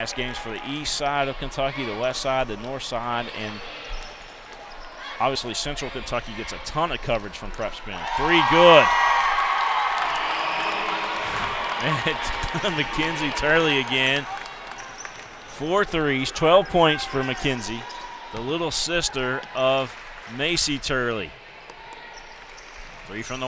Last games for the east side of Kentucky, the west side, the north side, and obviously Central Kentucky gets a ton of coverage from Prep Spin. Three good. And Makenzie Turley again. 4 threes, 12 points for Makenzie, the little sister of Macy Turley. Three from the